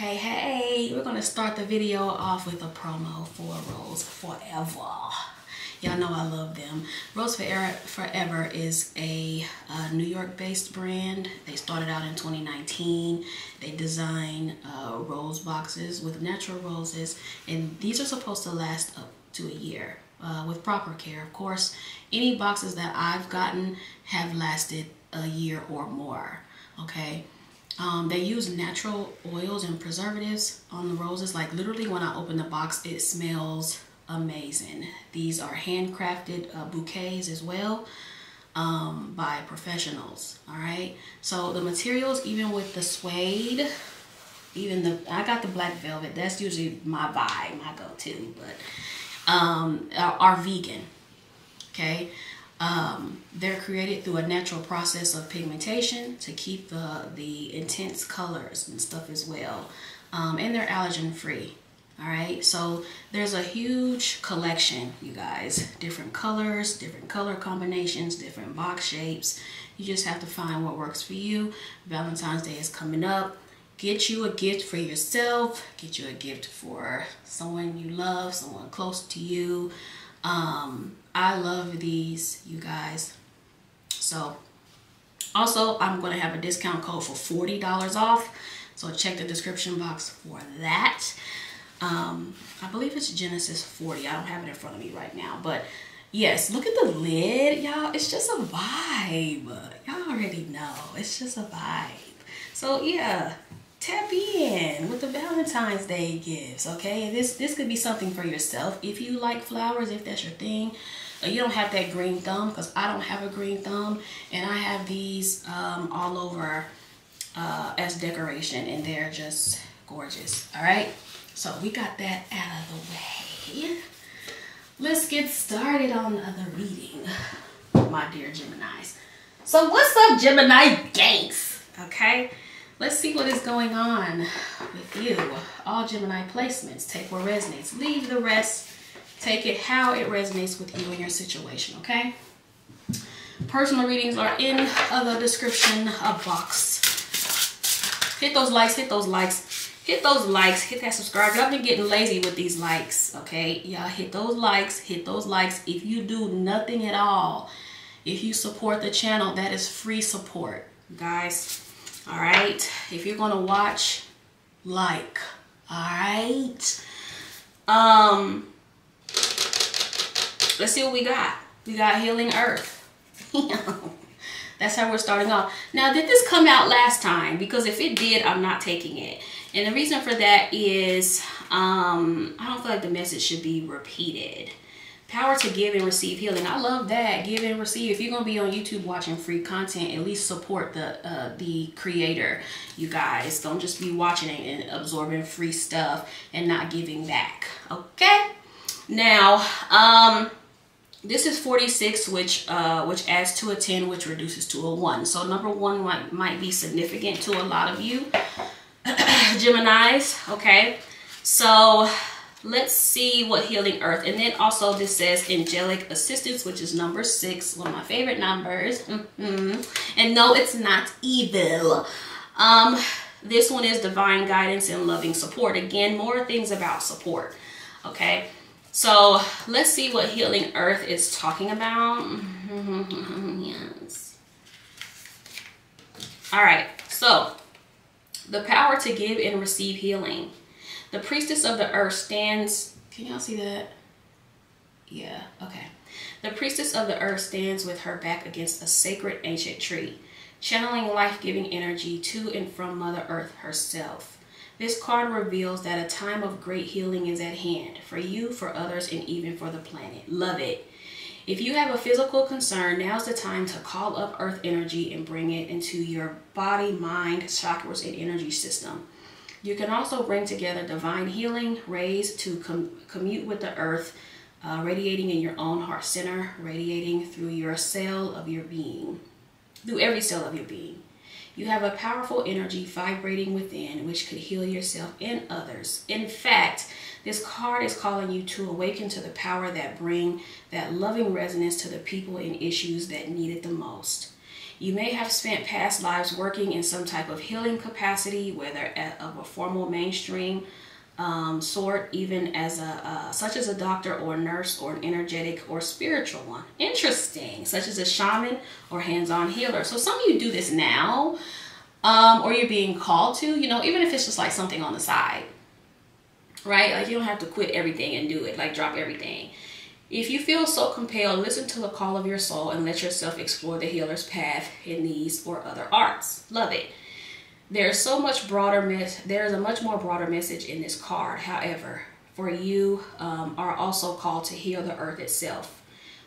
Hey, hey, we're gonna start the video off with a promo for Rose Forever. Y'all know I love them. Rose Forever is a New York-based brand. They started out in 2019. They design rose boxes with natural roses, and these are supposed to last up to a year with proper care, of course. Any boxes that I've gotten have lasted a year or more, okay? They use natural oils and preservatives on the roses. Like literally when I open the box, it smells amazing. These are handcrafted bouquets as well by professionals, all right? So the materials, even with the suede, I got the black velvet. That's usually my buy, my go-to, but are vegan, okay? They're created through a natural process of pigmentation to keep the intense colors and stuff as well. And they're allergen free. All right. So there's a huge collection, you guys, different colors, different color combinations, different box shapes. You just have to find what works for you. Valentine's Day is coming up. Get you a gift for yourself, get you a gift for someone you love, someone close to you. I love these, you guys. So also I'm going to have a discount code for $40 off, so check the description box for that. I believe it's Genesis40. I don't have it in front of me right now, but yes, look at the lid, y'all. It's just a vibe. Y'all already know it's just a vibe. So yeah, tap in with the Valentine's Day gifts, okay? This could be something for yourself. If you like flowers, if that's your thing, you don't have that green thumb, because I don't have a green thumb, and I have these all over as decoration, and they're just gorgeous, all right? So we got that out of the way. Let's get started on the reading, my dear Geminis. So what's up, Gemini gangs, okay? Let's see what is going on with you. All Gemini placements, take what resonates. Leave the rest, take it how it resonates with you and your situation, okay? Personal readings are in the description box. Hit those likes, hit those likes, hit those likes, hit that subscribe. Y'all been getting lazy with these likes, okay? Y'all hit those likes, hit those likes. If you do nothing at all, if you support the channel, that is free support, guys. All right, if you're gonna watch, like, all right. Let's see what we got. We got Healing Earth. That's how we're starting off. Now, did this come out last time? Because if it did, I'm not taking it. And the reason for that is I don't feel like the message should be repeated. Power to give and receive healing. I love that. Give and receive. If you're going to be on YouTube watching free content, at least support the creator, you guys. Don't just be watching it and absorbing free stuff and not giving back, okay? Now, this is 46, which adds to a 10, which reduces to a 1. So number 1 might be significant to a lot of you, Geminis, okay? So let's see what Healing Earth, and then also this says angelic assistance, which is number 6, one of my favorite numbers. And no, it's not evil. This one is divine guidance and loving support. Again, more things about support, okay? So let's see what Healing Earth is talking about. Yes. All right, so the power to give and receive healing. The priestess of the earth stands, can y'all see that? Yeah, okay. The priestess of the earth stands with her back against a sacred ancient tree, channeling life-giving energy to and from Mother Earth herself. This card reveals that a time of great healing is at hand for you, for others, and even for the planet. Love it. If you have a physical concern, now's the time to call up earth energy and bring it into your body, mind, chakras, and energy system. You can also bring together divine healing rays to commute with the earth, radiating in your own heart center, radiating through your cell of your being, through every cell of your being. You have a powerful energy vibrating within, which could heal yourself and others. In fact, this card is calling you to awaken to the power that brings that loving resonance to the people and issues that need it the most. You may have spent past lives working in some type of healing capacity, whether of a formal mainstream sort, even as such as a doctor or a nurse, or an energetic or spiritual one. Interesting, such as a shaman or hands-on healer. So some of you do this now, or you're being called to, you know, even if it's just like something on the side, right? Like you don't have to quit everything and do it, like drop everything. If you feel so compelled, listen to the call of your soul and let yourself explore the healer's path in these or other arts. Love it. There is a much more broader message in this card. However, for you are also called to heal the earth itself.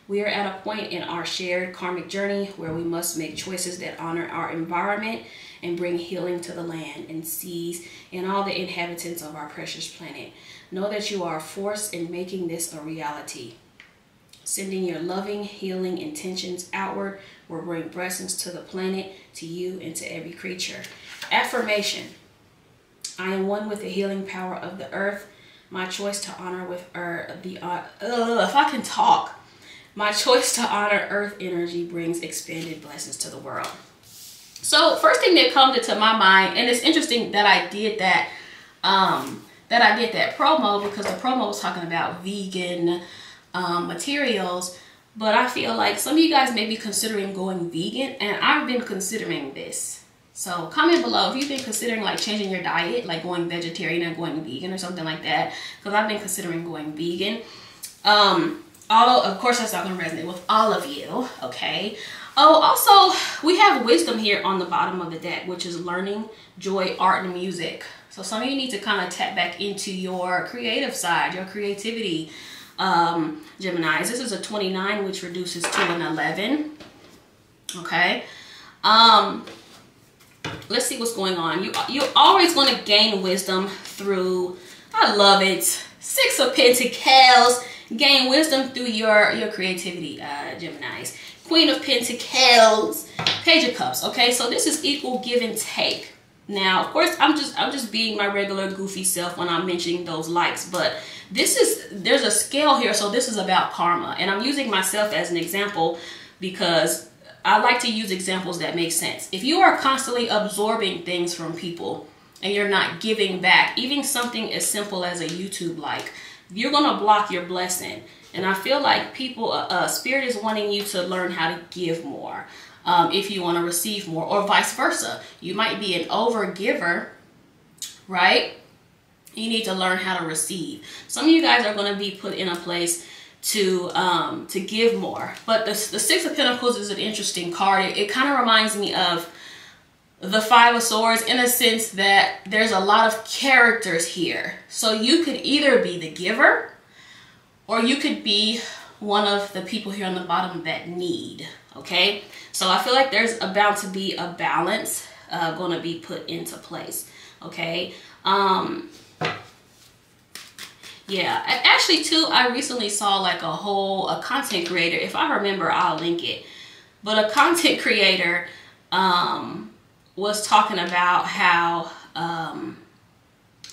We are at a point in our shared karmic journey where we must make choices that honor our environment and bring healing to the land and seas and all the inhabitants of our precious planet. Know that you are a force in making this a reality. Sending your loving, healing intentions outward will bring blessings to the planet, to you, and to every creature. Affirmation. I am one with the healing power of the earth. My choice to honor My choice to honor earth energy brings expanded blessings to the world. So first thing that comes into my mind, and it's interesting that I did that, promo, because the promo was talking about vegan materials, but I feel like some of you guys may be considering going vegan, and I've been considering this. So comment below if you've been considering like changing your diet, like going vegetarian and going vegan or something like that, because I've been considering going vegan. Although of course that's not going to resonate with all of you, okay? Oh, also we have wisdom here on the bottom of the deck, which is learning, joy, art, and music. So some of you need to kind of tap back into your creative side, your creativity. Geminis, this is a 29, which reduces to an 11. Okay, let's see what's going on. You're always going to gain wisdom through, I love it, 6 of Pentacles. Gain wisdom through your creativity, Geminis. Queen of Pentacles, Page of Cups. Okay, so this is equal give and take. Now, of course, I'm just being my regular goofy self when I'm mentioning those likes, but there's a scale here, so this is about karma, and I'm using myself as an example because I like to use examples that make sense. If you are constantly absorbing things from people and you're not giving back, even something as simple as a YouTube like, you're gonna block your blessing. And I feel like people, spirit is wanting you to learn how to give more. If you want to receive more, or vice versa, you might be an over giver, right? You need to learn how to receive. Some of you guys are going to be put in a place to give more. But the 6 of Pentacles is an interesting card. It kind of reminds me of the 5 of Swords in a sense that there's a lot of characters here. So you could either be the giver, or you could be one of the people here on the bottom that need. Okay, so I feel like there's about to be a balance going to be put into place. Okay, yeah, actually too, I recently saw like a content creator, if I remember I'll link it, but a content creator was talking about how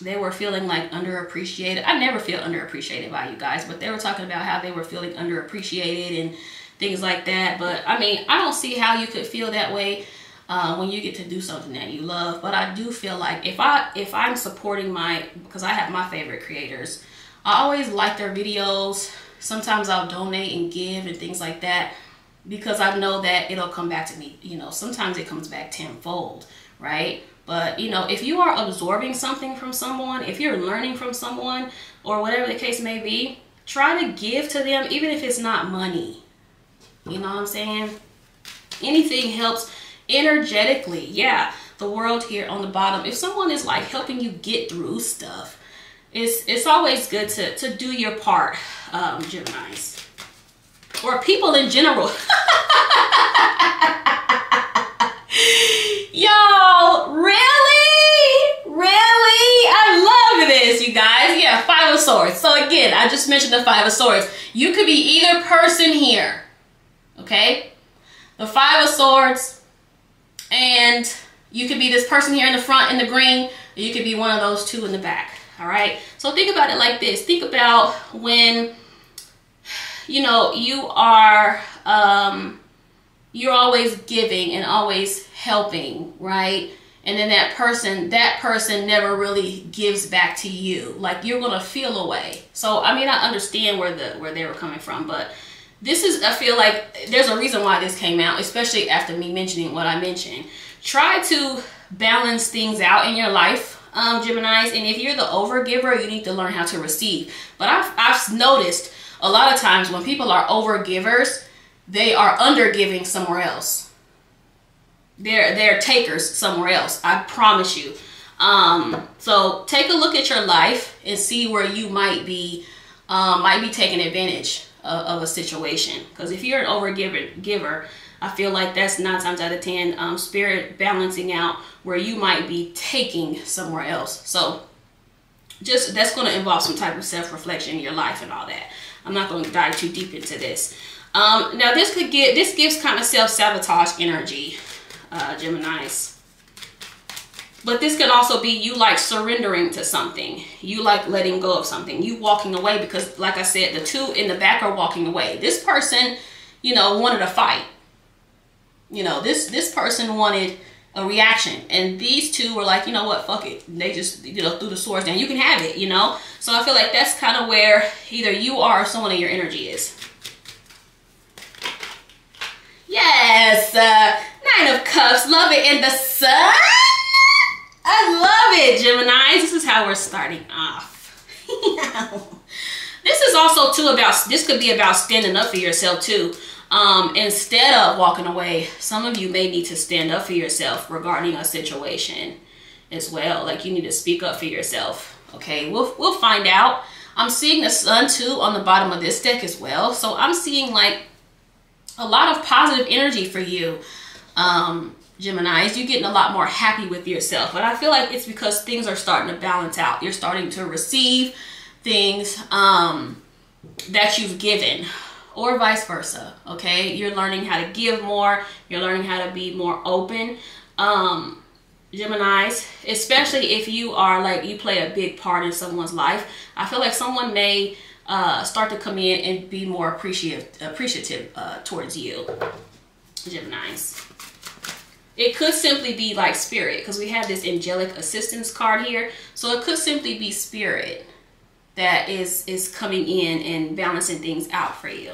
they were feeling like underappreciated. I never feel underappreciated by you guys, but they were talking about how they were feeling underappreciated and things like that. But I mean, I don't see how you could feel that way when you get to do something that you love. But I do feel like if I'm supporting because I have my favorite creators, I always like their videos. Sometimes I'll donate and give and things like that, because I know that it'll come back to me. You know, sometimes it comes back tenfold, right? But, you know, if you are absorbing something from someone, if you're learning from someone or whatever the case may be, try to give to them, even if it's not money. You know what I'm saying? Anything helps energetically. Yeah, the world here on the bottom. If someone is like helping you get through stuff, it's always good to do your part, Geminis. Or people in general. Yo, really? Really? I love this, you guys. Yeah, 5 of Swords. So again, I just mentioned the 5 of Swords. You could be either person here, okay? The 5 of Swords, and you could be this person here in the front in the green, or you could be one of those two in the back, all right? So think about it like this. Think about when, you know, you are you're always giving and always helping, right? And then that person never really gives back to you. Like, you're going to feel away. So, I mean, I understand where they were coming from, but this is, I feel like there's a reason why this came out, especially after me mentioning what I mentioned. Try to balance things out in your life, Geminis. And if you're the overgiver, you need to learn how to receive. But I've noticed a lot of times when people are overgivers, they are undergiving somewhere else. They're takers somewhere else, I promise you. So take a look at your life and see where you might be taking advantage of a situation. Because if you're an overgiver, I feel like that's 9 times out of 10 spirit balancing out where you might be taking somewhere else. So just, that's going to involve some type of self-reflection in your life and all that. I'm not going to dive too deep into this. Now this gives kind of self-sabotage energy, Geminis. But this could also be you like surrendering to something. You like letting go of something. You walking away because, like I said, the two in the back are walking away. This person, you know, wanted a fight. You know, this person wanted a reaction. And these two were like, you know what, fuck it. They just, you know, threw the swords down. You can have it, you know. So I feel like that's kind of where either you are or someone in your energy is. Yes, 9 of Cups, love it in the sun. I love it, Geminis. This is how we're starting off. This is also too about, this could be about standing up for yourself too. Instead of walking away, some of you may need to stand up for yourself regarding a situation as well. Like, you need to speak up for yourself. Okay, we'll find out. I'm seeing the sun too on the bottom of this deck as well. So I'm seeing like a lot of positive energy for you. Geminis, you're getting a lot more happy with yourself, but I feel like it's because things are starting to balance out. You're starting to receive things that you've given, or vice versa. Okay, you're learning how to give more. You're learning how to be more open, Geminis, especially if you are like, you play a big part in someone's life. I feel like someone may start to come in and be more appreciative towards you, Geminis. It could simply be like spirit, because we have this angelic assistance card here. So it could simply be spirit that is coming in and balancing things out for you.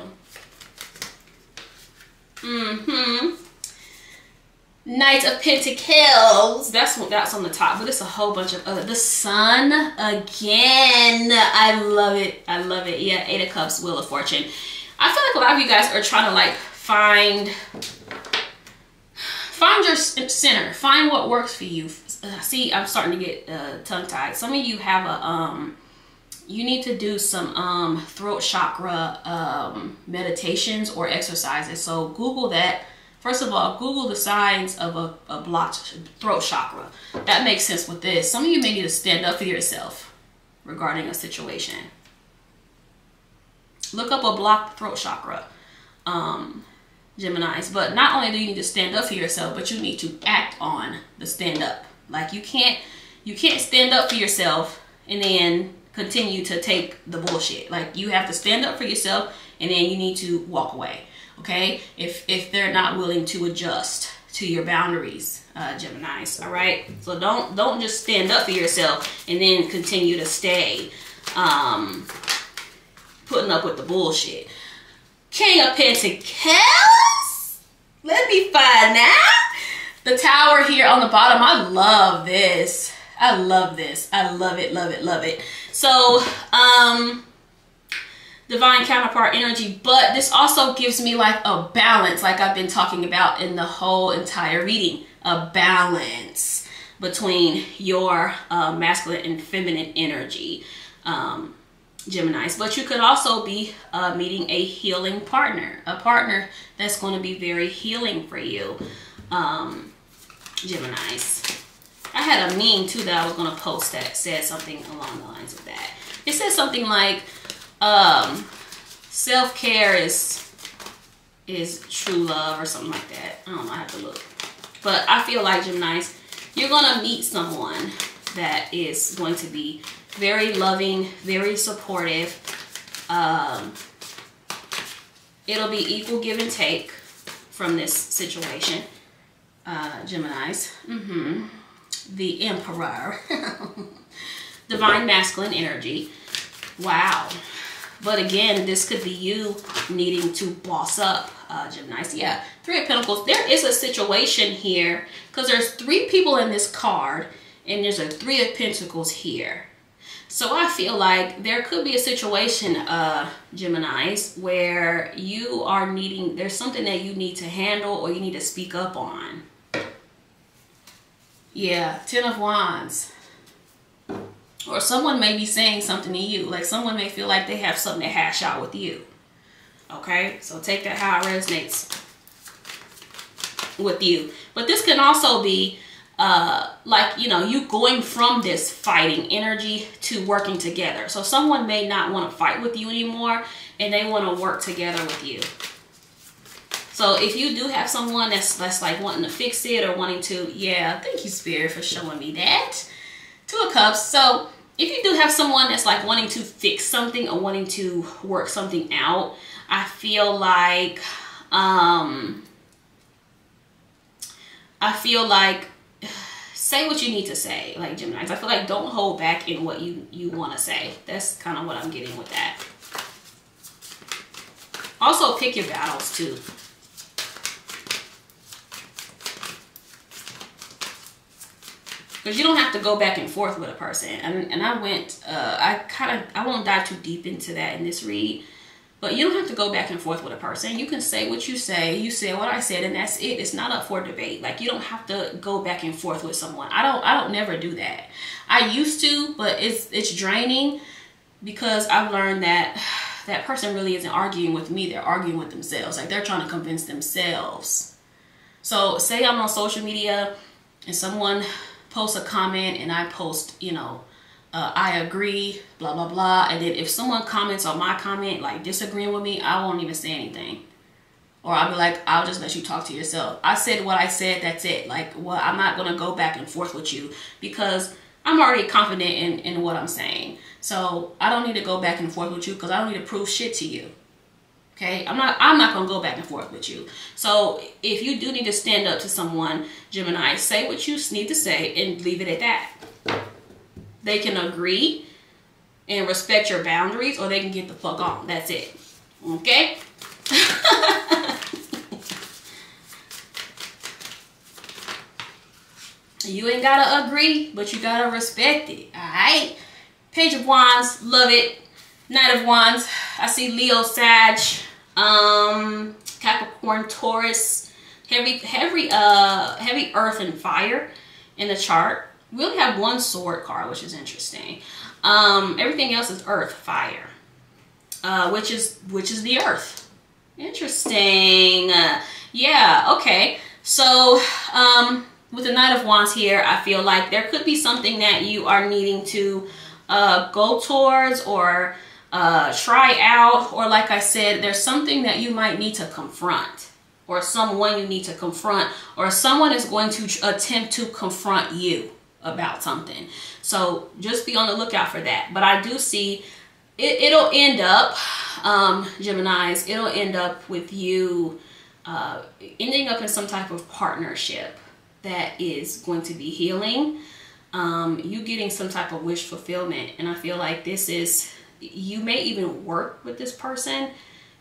Knight of Pentacles. That's on the top, but it's a whole bunch of other. The sun again. I love it. I love it. Yeah, 8 of Cups, Wheel of Fortune. I feel like a lot of you guys are trying to like find your center. Find what works for you. See, I'm starting to get tongue-tied. Some of you have a you need to do some throat chakra meditations or exercises. So Google that. First of all, Google the signs of a blocked throat chakra. That makes sense with this. Some of you may need to stand up for yourself regarding a situation. Look up a blocked throat chakra, Geminis. But not only do you need to stand up for yourself, but you need to act on the stand up. Like, you can't stand up for yourself and then continue to take the bullshit. Like, you have to stand up for yourself and then you need to walk away. Okay, if they're not willing to adjust to your boundaries, Geminis. All right, so don't just stand up for yourself and then continue to stay putting up with the bullshit. King of Pentacles. Let me find out. The Tower here on the bottom. I love this. I love this. I love it. Love it. Love it. So divine counterpart energy, but this also gives me like a balance, like I've been talking about in the whole entire reading, a balance between your masculine and feminine energy, Geminis. But you could also be meeting a healing partner, a partner that's going to be very healing for you, Geminis. I had a meme too that I was going to post that said something along the lines of that. It said something like, self-care is true love or something like that. I don't know, I have to look. But I feel like, Geminis, you're gonna meet someone that is going to be very loving, very supportive. It'll be equal give and take. from this situation, Geminis. The Emperor. Divine masculine energy. Wow. But again, this could be you needing to boss up, Geminis. Yeah, Three of Pentacles. There is a situation here because there's three people in this card and there's a Three of Pentacles here. So I feel like there could be a situation, Geminis, where you are needing, there's something that you need to handle or you need to speak up on. Yeah, Ten of Wands. Or someone may be saying something to you. Like someone may feel like they have something to hash out with you. Okay? So take that how it resonates with you. But this can also be like, you know, you going from this fighting energy to working together. So someone may not want to fight with you anymore and they want to work together with you. So if you do have someone that's like wanting to fix it or wanting to, yeah, thank you, Spirit, for showing me that. Two of Cups. So if you do have someone that's like wanting to fix something or wanting to work something out, I feel like say what you need to say, like Geminis. I feel like don't hold back in what you want to say. That's kind of what I'm getting with that. Also pick your battles too. Because you don't have to go back and forth with a person. And I went, I won't dive too deep into that in this read. But you don't have to go back and forth with a person. You can say what you say what I said, and that's it. It's not up for debate. Like you don't have to go back and forth with someone. I don't never do that. I used to, but it's draining because I've learned that that person really isn't arguing with me. They're arguing with themselves. Like they're trying to convince themselves. So say I'm on social media and someone post a comment and I post, you know, I agree, blah, blah, blah. And then if someone comments on my comment, like disagreeing with me, I won't even say anything. Or I'll be like, I'll just let you talk to yourself. I said what I said, that's it. Like, well, I'm not going to go back and forth with you because I'm already confident in what I'm saying. So I don't need to go back and forth with you because I don't need to prove shit to you. Okay, I'm not going to go back and forth with you. So if you do need to stand up to someone, Gemini, say what you need to say and leave it at that. They can agree and respect your boundaries or they can get the fuck on. That's it. Okay? You ain't got to agree, but you got to respect it. All right? Page of Wands. Love it. Knight of Wands. I see Leo, Sag, Capricorn, Taurus, heavy earth and fire in the chart. We only have one sword card, which is interesting. Everything else is earth, fire, which is the earth. Interesting. Yeah. Okay. So, with the Knight of Wands here, I feel like there could be something that you are needing to, go towards or, try out, or like I said, there's something that you might need to confront, or someone you need to confront, or someone is going to attempt to confront you about something. So just be on the lookout for that. But I do see it'll end up, Geminis, it'll end up with you ending up in some type of partnership that is going to be healing, you getting some type of wish fulfillment. And I feel like this is, you may even work with this person.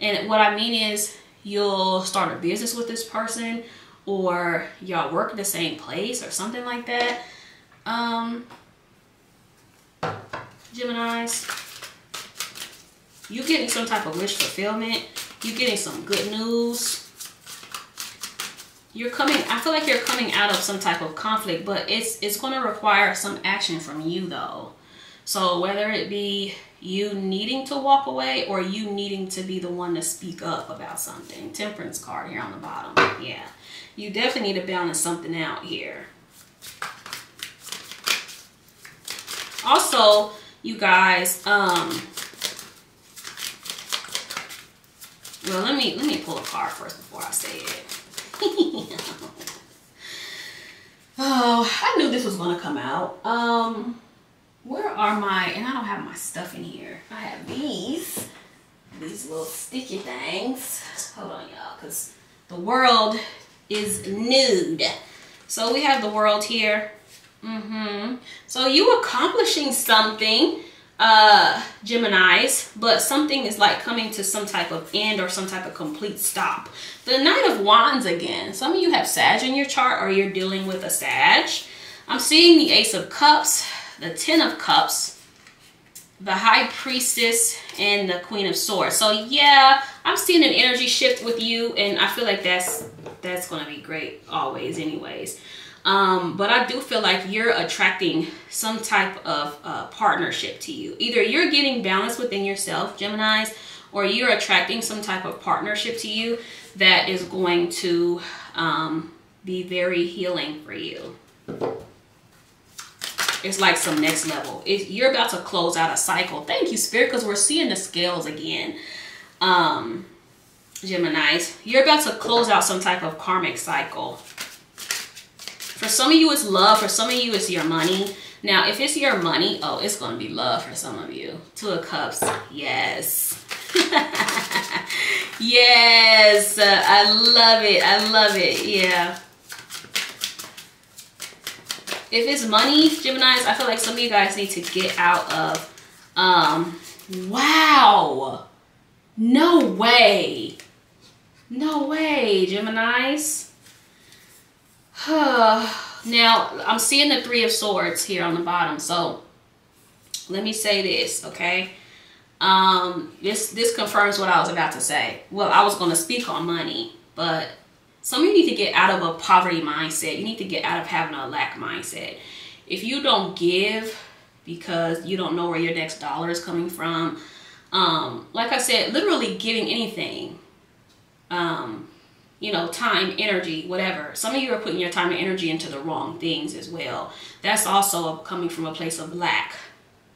And what I mean is you'll start a business with this person, or y'all work in the same place or something like that. Geminis, you getting some type of wish fulfillment. You getting some good news. You're coming, I feel like you're coming out of some type of conflict, but it's going to require some action from you though. So whether it be you needing to walk away or you needing to be the one to speak up about something. Temperance card here on the bottom. Yeah. You definitely need to balance something out here. Also, you guys, well, let me pull a card first before I say it. Oh, I knew this was going to come out. Where are my, and I don't have my stuff in here. I have these little sticky things. Hold on, y'all, because The world is nude. So we have the world here. So you accomplishing something, Geminis, but something is like coming to some type of end or some type of complete stop. The Knight of Wands again. Some of you have Sag in your chart or you're dealing with a Sag. I'm seeing the Ace of Cups, the Ten of Cups, the High Priestess, and the Queen of Swords. So yeah, I'm seeing an energy shift with you, and I feel like that's going to be great always anyways. But I do feel like you're attracting some type of partnership to you. Either you're getting balance within yourself, Geminis, or you're attracting some type of partnership to you that is going to be very healing for you. It's like some next level. If you're about to close out a cycle. Thank you, Spirit, because we're seeing the scales again. Geminis, you're about to close out some type of karmic cycle. For some of you, it's love. For some of you, it's your money. Now, if it's your money, oh, it's going to be love for some of you. Two of Cups. Yes. Yes. I love it. I love it. Yeah. If it's money, Geminis, I feel like some of you guys need to get out of... wow. No way. No way, Geminis. Now, I'm seeing the Three of Swords here on the bottom. So, let me say this, okay? This confirms what I was about to say. Well, I was going to speak on money, but some of you need to get out of a poverty mindset. You need to get out of having a lack mindset. If you don't give because you don't know where your next dollar is coming from, like I said, literally giving anything, you know, time, energy, whatever. Some of you are putting your time and energy into the wrong things as well. That's also coming from a place of lack.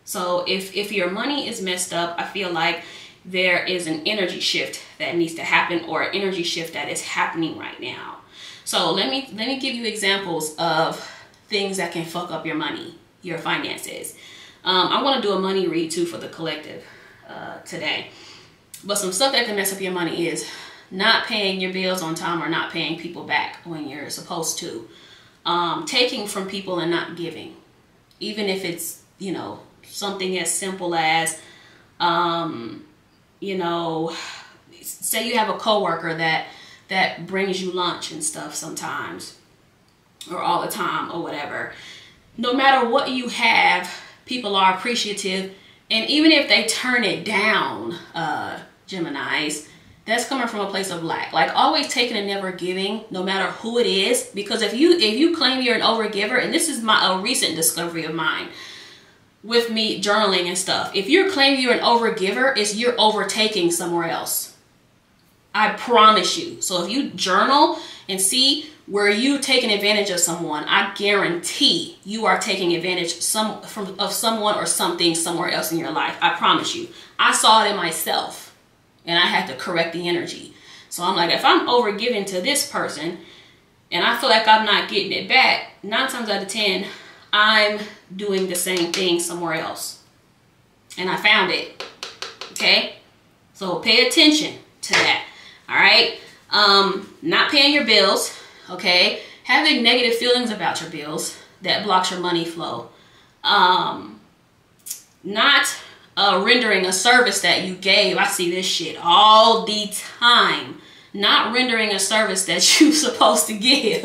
So if your money is messed up, I feel like there is an energy shift that needs to happen, or an energy shift that is happening right now. So let me give you examples of things that can fuck up your money, your finances. I want to do a money read too for the collective today. But some stuff that can mess up your money is not paying your bills on time or not paying people back when you're supposed to. Taking from people and not giving. Even if it's, you know, something as simple as, you know, say you have a coworker that brings you lunch and stuff sometimes or all the time or whatever. No matter what you have, people are appreciative. And even if they turn it down, Geminis, that's coming from a place of lack. Like always taking and never giving, no matter who it is. Because if you claim you're an overgiver, and this is a recent discovery of mine with me journaling and stuff. If you're claiming you're an overgiver, it's you're overtaking somewhere else. I promise you. So if you journal and see where you taking advantage of someone, I guarantee you are taking advantage of someone or something somewhere else in your life. I promise you. I saw it in myself. And I had to correct the energy. So I'm like, if I'm overgiving to this person and I feel like I'm not getting it back, 9 times out of 10, I'm doing the same thing somewhere else. And I found it. Okay. So pay attention to that. All right. Not paying your bills. Okay. Having negative feelings about your bills that blocks your money flow. Not rendering a service that you gave. I see this shit all the time. Not rendering a service that you're supposed to give.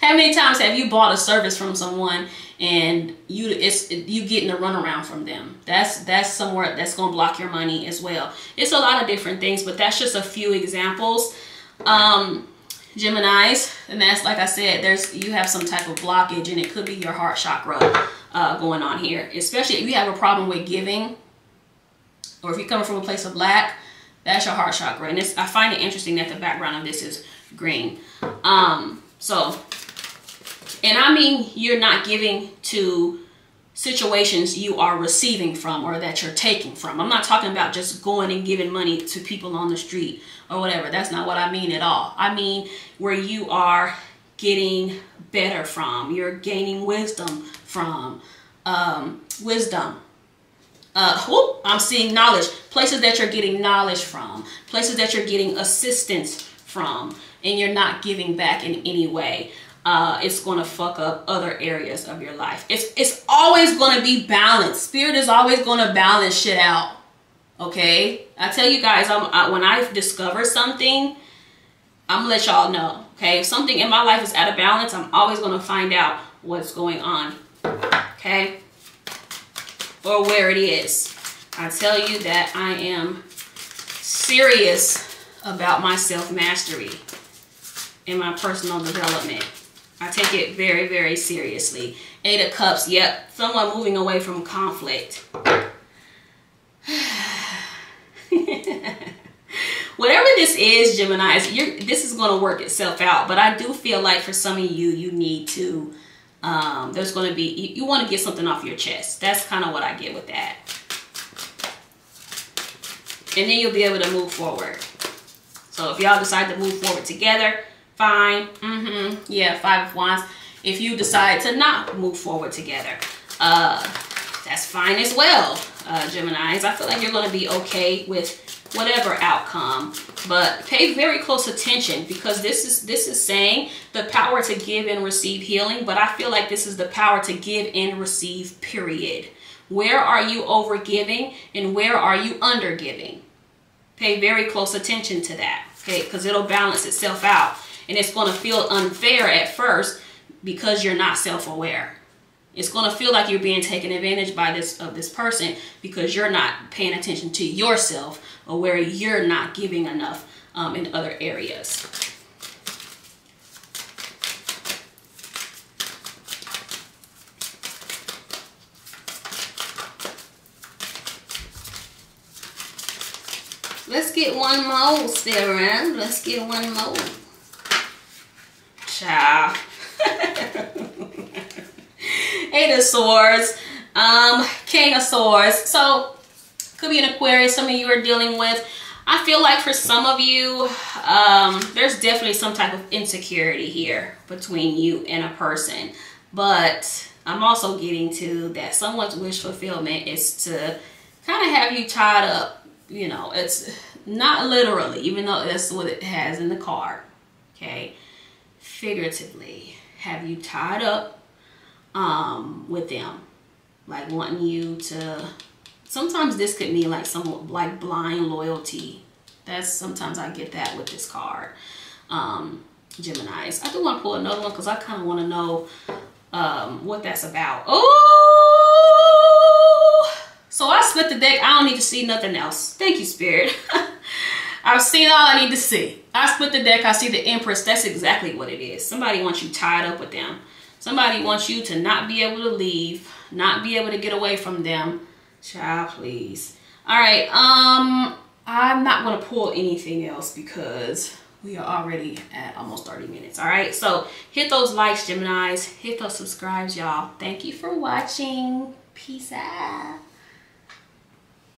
How many times have you bought a service from someone and you getting a runaround from them? That's somewhere that's gonna block your money as well. It's a lot of different things, but that's just a few examples, Geminis. And that's, like I said, you have some type of blockage, and it could be your heart chakra going on here, especially if you have a problem with giving, or if you're coming from a place of lack. That's your heart chakra, and I find it interesting that the background of this is green. And I mean, you're not giving to situations you are receiving from or that you're taking from. I'm not talking about just going and giving money to people on the street or whatever. That's not what I mean at all. I mean where you are getting better from, you're gaining wisdom from, I'm seeing knowledge, places that you're getting knowledge from, places that you're getting assistance from and you're not giving back in any way, it's going to fuck up other areas of your life. It's always going to be balanced. Spirit is always going to balance shit out. Okay? I tell you guys, when I discover something, I'm going to let y'all know. Okay? If something in my life is out of balance, I'm always going to find out what's going on. Okay? Or where it is. I tell you that I am serious about my self-mastery and my personal development. I take it very, very seriously. 8 of Cups. Yep. Someone moving away from conflict. Whatever this is, Gemini, this is going to work itself out. But I do feel like for some of you, you need to, there's going to be, you want to get something off your chest. That's kind of what I get with that. And then you'll be able to move forward. So if y'all decide to move forward together, fine. Yeah, 5 of Wands. If you decide to not move forward together, that's fine as well, Geminis. I feel like you're going to be okay with whatever outcome, but pay very close attention, because this is saying the power to give and receive healing, but I feel like this is the power to give and receive, period. Where are you over giving and where are you under giving? Pay very close attention to that, okay? Because it'll balance itself out. And it's going to feel unfair at first because you're not self-aware. It's going to feel like you're being taken advantage by this person because you're not paying attention to yourself, or where you're not giving enough in other areas. Let's get one more, Sarah. Let's get one more. Child. 8 of Swords, King of Swords. So could be an Aquarius some of you are dealing with. I feel like for some of you, there's definitely some type of insecurity here between you and a person. But I'm also getting to that someone's wish fulfillment is to kind of have you tied up. You know, it's not literally, even though that's what it has in the card. Okay. Figuratively, have you tied up with them, like wanting you to, sometimes this could mean like some like blind loyalty. That's sometimes I get that with this card, Geminis. I do want to pull another one because I kind of want to know what that's about. Oh, so I split the deck. I don't need to see nothing else. Thank you, Spirit. I've seen all I need to see. I split the deck. I see the Empress. That's exactly what it is. Somebody wants you tied up with them. Somebody wants you to not be able to leave, not be able to get away from them. Child, please. All right. I'm not going to pull anything else because we are already at almost 30 minutes. All right. So hit those likes, Geminis. Hit those subscribes, y'all. Thank you for watching. Peace out.